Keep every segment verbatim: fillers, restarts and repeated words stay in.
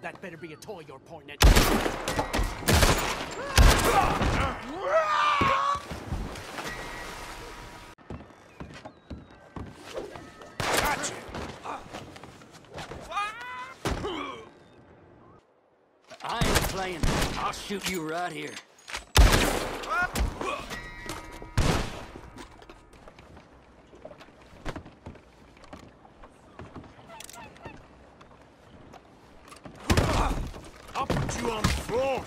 That better be a toy you're pointing at. I ain't playing. I'll shoot you right here. I'll put you on the floor.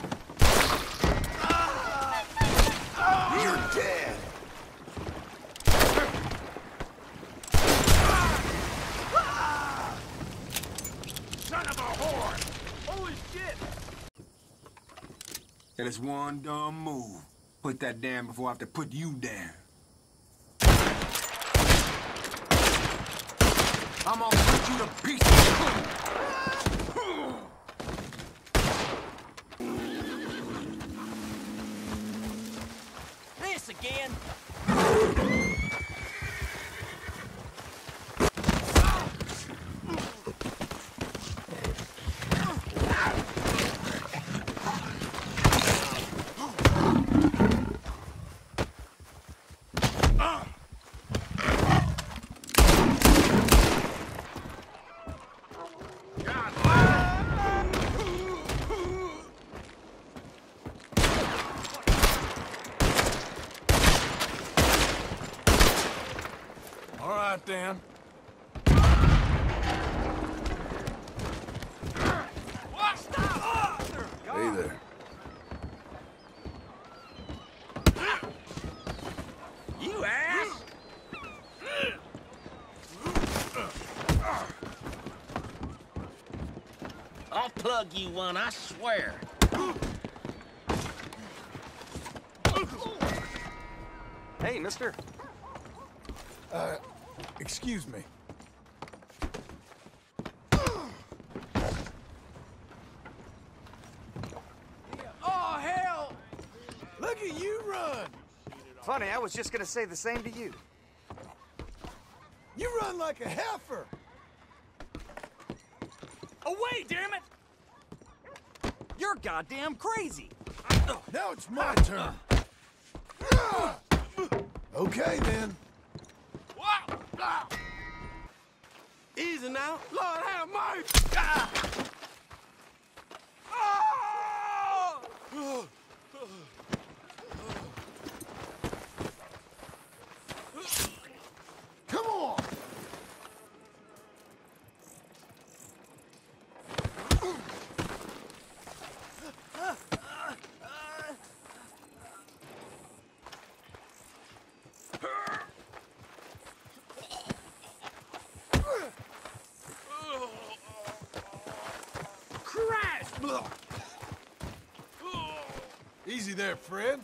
You're dead. Son of a whore! Holy shit! That is one dumb move. Put that down before I have to put you down. I'm gonna put you to pieces. This again. Dan. Hey there. You ass! I'll plug you one, I swear. Hey, mister. Uh... Excuse me. Oh, hell! Look at you run! Funny, I was just gonna say the same to you. You run like a heifer! Away, damn it! You're goddamn crazy! Now it's my turn! Okay, then. Easy now. Lord have mercy! Ah. Oh. Oh. Oh. Oh. Come on! Easy there, Fred.